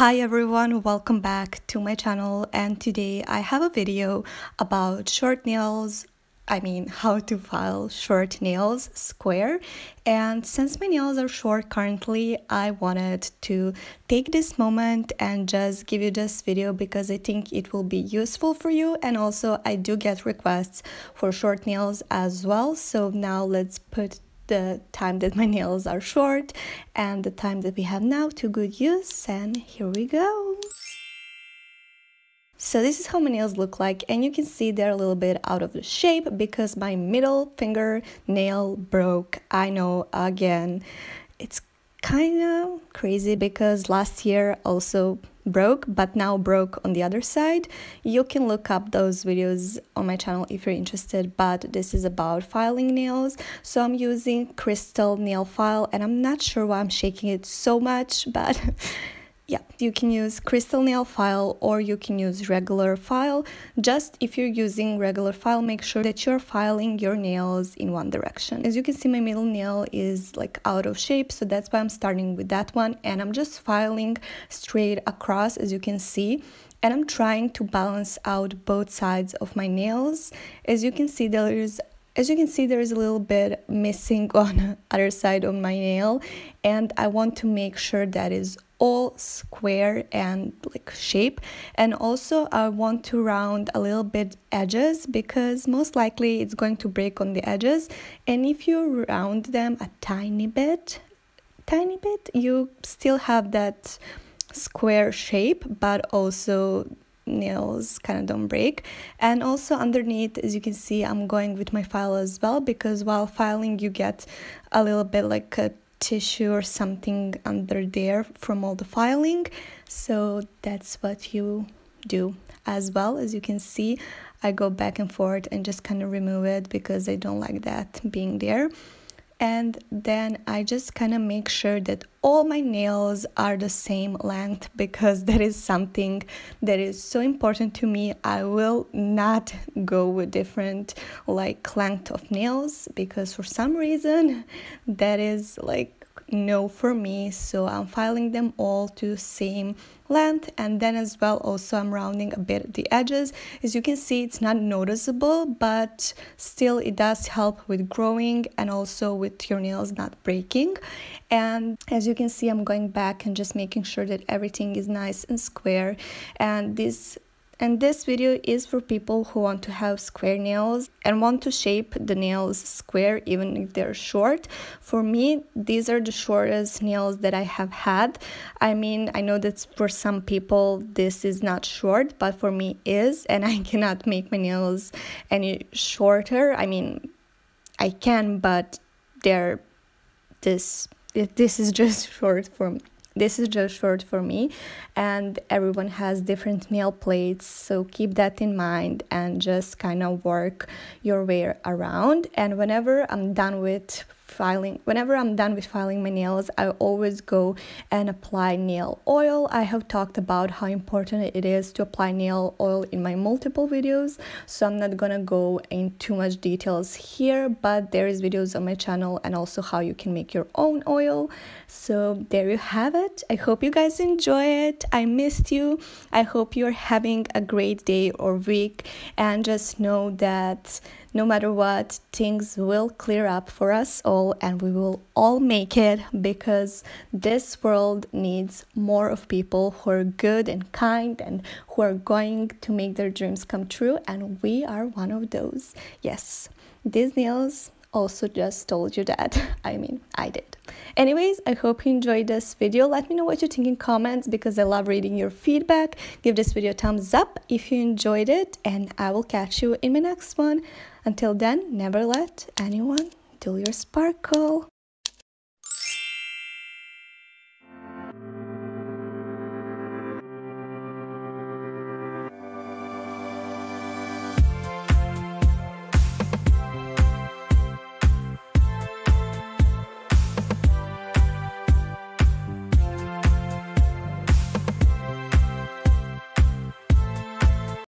Hi everyone, welcome back to my channel, and today I have a video about short nails. I mean, how to file short nails square. And since my nails are short currently, I wanted to take this moment and just give you this video because I think it will be useful for you. And also I do get requests for short nails as well. So now let's put the time that my nails are short and the time that we have now to good use, and here we go. So this is how my nails look like, and you can see they're a little bit out of the shape because my middle finger nail broke. I know, again, it's kind of crazy because last year also broke, but now broke on the other side. You can look up those videos on my channel if you're interested, but this is about filing nails. So I'm using crystal nail file, and I'm not sure why I'm shaking it so much, but yeah, you can use crystal nail file or you can use regular file. Just if you're using regular file, make sure that you're filing your nails in one direction. As you can see, my middle nail is like out of shape, so that's why I'm starting with that one, and I'm just filing straight across, as you can see. And I'm trying to balance out both sides of my nails. As you can see, there is a little bit missing on the other side of my nail, and I want to make sure that is all square and like shape. And also I want to round a little bit edges because most likely it's going to break on the edges, and if you round them a tiny bit, you still have that square shape, but also nails kind of don't break. And also underneath, as you can see, I'm going with my file as well, because while filing you get a little bit like a tissue or something under there from all the filing, so that's what you do as well. As you can see, I go back and forth and just kind of remove it because I don't like that being there. And then I just kind of make sure that all my nails are the same length, because that is something that is so important to me. I will not go with different like length of nails because for some reason that is like no for me. So I'm filing them all to the same length, and then as well also I'm rounding a bit the edges. As you can see, it's not noticeable, but still it does help with growing and also with your nails not breaking. And as you can see, I'm going back and just making sure that everything is nice and square. And this video is for people who want to have square nails and want to shape the nails square even if they're short. For me, these are the shortest nails that I have had. I mean, I know that for some people this is not short, but for me is, and I cannot make my nails any shorter. I mean, I can, but they're this is just short for me. This is just short for me, and everyone has different nail plates, so keep that in mind and just kind of work your way around. And whenever I'm done with filing my nails, I always go and apply nail oil. I have talked about how important it is to apply nail oil in my multiple videos, so I'm not gonna go in too much details here, but there is videos on my channel and also how you can make your own oil. So there you have it. I hope you guys enjoy it. I missed you. I hope you're having a great day or week, and just know that no matter what, things will clear up for us all, and we will all make it, because this world needs more of people who are good and kind and who are going to make their dreams come true, and we are one of those. Yes, these nails also just told you that. I mean, I did. Anyways, I hope you enjoyed this video. Let me know what you think in comments because I love reading your feedback. Give this video a thumbs up if you enjoyed it, and I will catch you in my next one. Until then, never let anyone dull your sparkle.